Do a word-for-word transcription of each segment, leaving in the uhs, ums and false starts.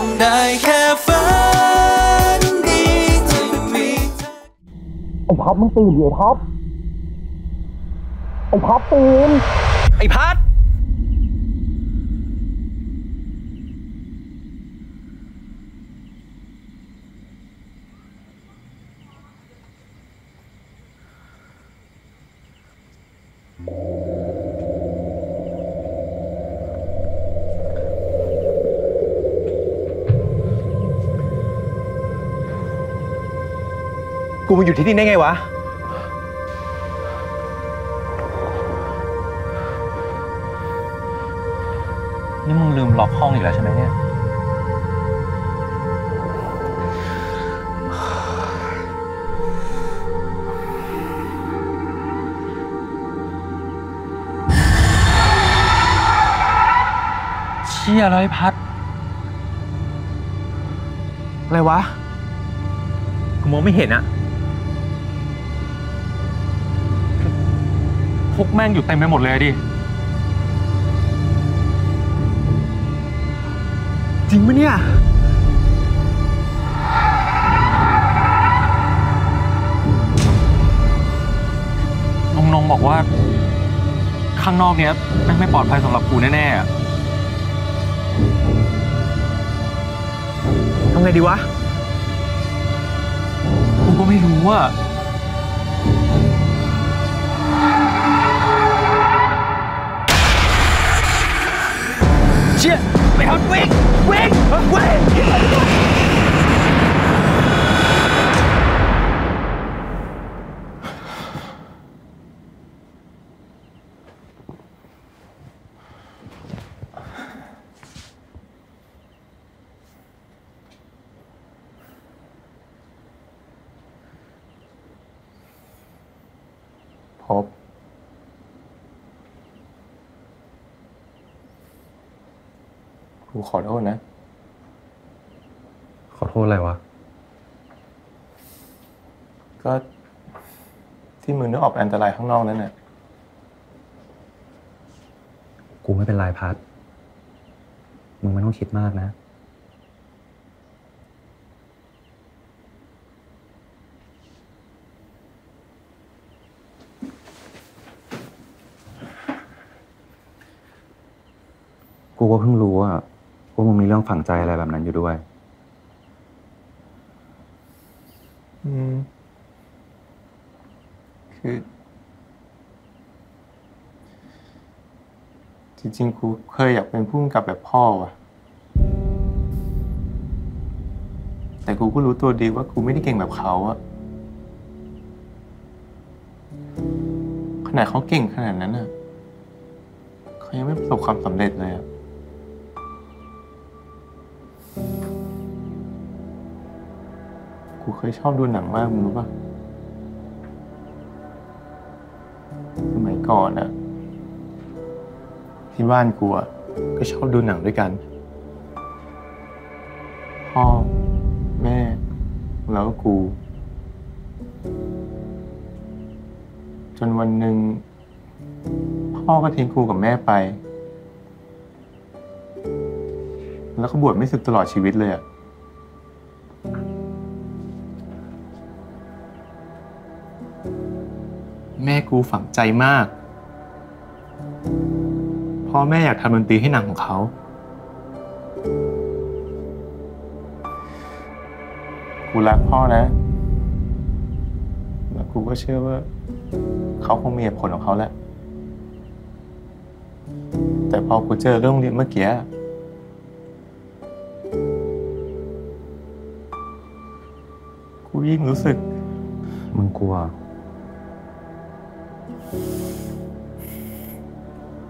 ำได้แค่ฝันดีที่มีเธอไอ้พัดมึงตื่นอยู่ไอ้พัดไอ้พัดตื่นไอ้พัดกูมาอยู่ที่นี่ได้ไงวะนี่มึงลืมล็อกห้องอีกแล้วใช่ไหมเนี่ยเชี่ยอะไรพัดอะไรวะกูมองไม่เห็นอะพวกแม่งอยู่เต็มไปหมดเลยดิจริงปะเนี่ยนงนงบอกว่าข้างนอกเนี้ยแม่งไม่ปลอดภัยสำหรับกูแน่ๆทำไงดีวะกูก็ไม่รู้อะไปครับวิ่งวิ่งวิ่งพบกูขอโทษนะขอโทษอะไรวะก็ที่มึงนึกออกอันตรายข้างนอกนั่นน่ะกูไม่เป็นไรพัดมึงไม่ต้องคิดมากนะกูก็เพิ่งรู้ว่าพวกมึงมีเรื่องฝังใจอะไรแบบนั้นอยู่ด้วยอืมคือจริงๆกูเคยอยากเป็นผู้กำกับแบบพ่อว่ะแต่กูก็รู้ตัวดีว่ากูไม่ได้เก่งแบบเขาอะขนาดเขาเก่งขนาดนั้นอะเขายังไม่ประสบความสำเร็จเลยอะกูเคยชอบดูหนังมากมึงรู้ป่ะสมัยก่อนอะที่บ้านกูอะก็ชอบดูหนังด้วยกันพ่อแม่แล้วก็กูจนวันหนึ่งพ่อก็ทิ้งกูกับแม่ไปแล้วก็บวชไม่สึกตลอดชีวิตเลยอะแม่กูฝังใจมากพ่อแม่อยากทำดนตรีให้หนังของเขากูรักพ่อนะแล้วกูก็เชื่อว่าเขาคงมีเหตุผลของเขาแหละแต่พอกูเจอเรื่องเรียนเมื่อกี้กูยิ่งรู้สึกมึงกลัว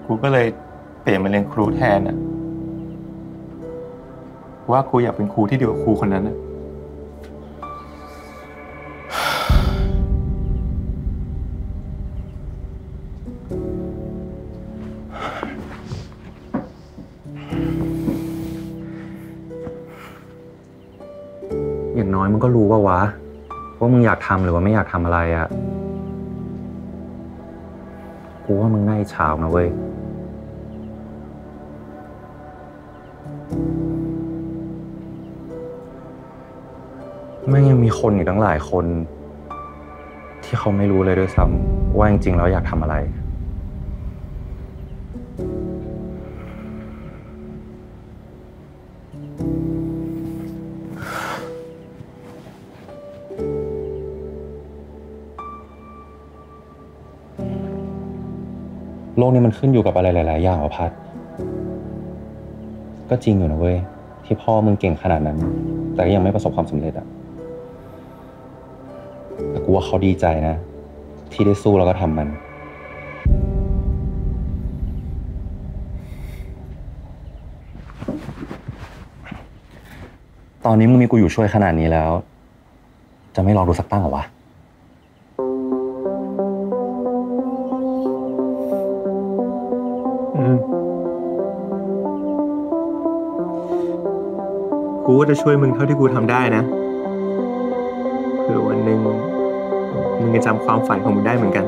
กูก็เลยเปลี่ยนมาเรียนครูแทนอะว่าครูอยากเป็นครูที่ดีกว่าครูคนนั้นอะอย่างน้อยมึงก็รู้ว่าวะว่ามึงอยากทำหรือว่าไม่อยากทำอะไรอะกูว่ามึงน่าอิจฉานะเว้ย แม่งยังมีคนอีกตั้งหลายคนที่เขาไม่รู้เลยด้วยซ้ำว่าจริงๆแล้วอยากทำอะไรโลกนี้มันขึ้นอยู่กับอะไรหลายๆอย่างวะพัดก็จริงอยู่นะเว้ยที่พ่อมึงเก่งขนาดนั้นแต่ก็ยังไม่ประสบความสำเร็จอะแต่กูว่าเขาดีใจนะที่ได้สู้แล้วก็ทำมันตอนนี้มึงมีกูอยู่ช่วยขนาดนี้แล้วจะไม่ลองดูสักตั้งเหรอวะกูก็จะช่วยมึงเท่าที่กูทำได้นะเผื่อวันหนึ่งมึงจะจำความฝันของมึงได้เหมือนกัน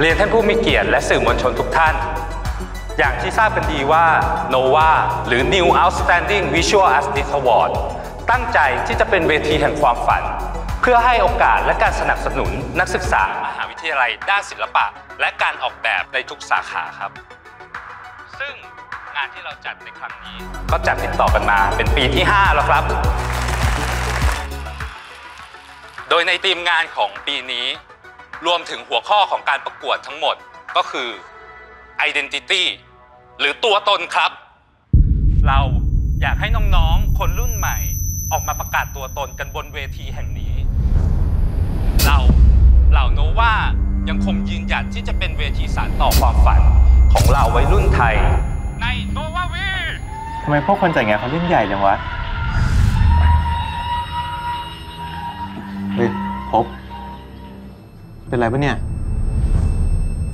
เรียนท่านผู้มีเกียรติและสื่อมวลชนทุกท่านอย่างที่ทราบกันดีว่า โนวา หรือ New Outstanding Visual Artist Award ตั้งใจที่จะเป็นเวทีแห่งความฝันเพื่อให้โอกาสและการสนับสนุนนักศึกษามหาวิทยาลัยด้านศิลปะและการออกแบบในทุกสาขาครับซึ่งงานที่เราจัดในครั้งนี้ก็จัดติดต่อกันมาเป็นปีที่ห้าแล้วครับโดยในทีมงานของปีนี้รวมถึงหัวข้อของการประกวดทั้งหมดก็คือ ไอเดนติตี้ หรือตัวตนครับเราอยากให้น้องๆคนรุ่นใหม่ออกมาประกาศตัวตนกันบนเวทีแห่งนี้เราเหล่า โนวา ยังคงยืนหยัดที่จะเป็นเวทีสานต่อความฝันของเราวัยรุ่นไทยใน โนวา วี ทำไมพวกคนจัดงานเขาเล่นใหญ่จังวะเฮ้ยพบเป็นไรปะเนี่ย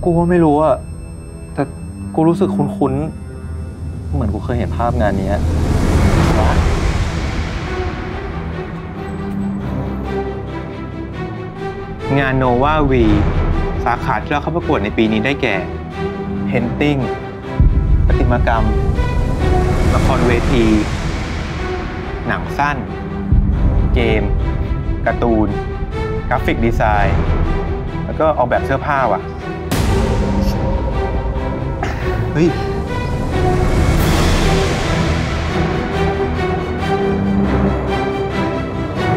กูก็ไม่รู้อะแต่กูรู้สึกคุ้นๆเหมือนกูเคยเห็นภาพงานนี้งาน โนวา วี สาขาที่เราเข้าประกวดในปีนี้ได้แก่ เพนติ้ง ประติมากรรมละครเวทีหนังสั้นเกมการ์ตูนกราฟิกดีไซน์แล้วก็ออกแบบเสื้อผ้าว่ะเฮ้ย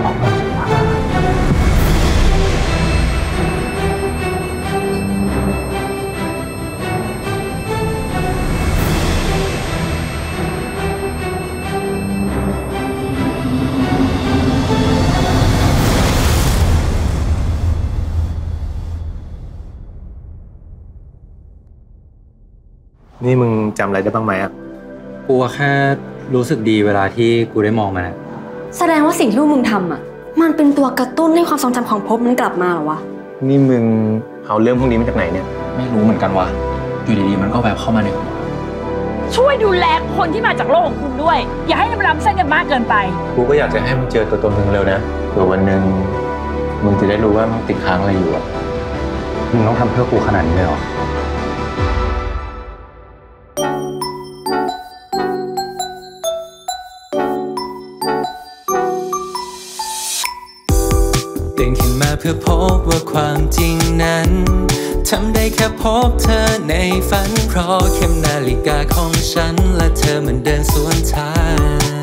ออกแบบเสื้อผ้านี่มึงจำอะไรได้บ้างไหมอ่ะกูแค่รู้สึกดีเวลาที่กูได้มองมันนะแสดงว่าสิ่งที่มึงทำอ่ะมันเป็นตัวกระตุ้นให้ความทรงจำของพบมันกลับมาหรอวะนี่มึงเอาเรื่องพวกนี้มาจากไหนเนี่ยไม่รู้เหมือนกันว่ะอยู่ดีๆมันก็แบบเข้ามาเนี่ยช่วยดูแลคนที่มาจากโลกของคุณด้วยอย่าให้มันล้ำเส้นกันมากเกินไปกูก็อยากจะให้มึงเจอตัวตนมึงเร็วนะเผื่อวันหนึ่งมึงจะได้รู้ว่ามึงติดค้างอะไรอยู่อ่ะมึงต้องทำเพื่อกูขนาดนี้เลยหรอ ตื่นขึ้นมาเพื่อพบว่าความจริงนั้นทำได้แค่พบเธอในฝันเพราะเข็มนาฬิกาของฉันและเธอเหมือนเดินสวนทาง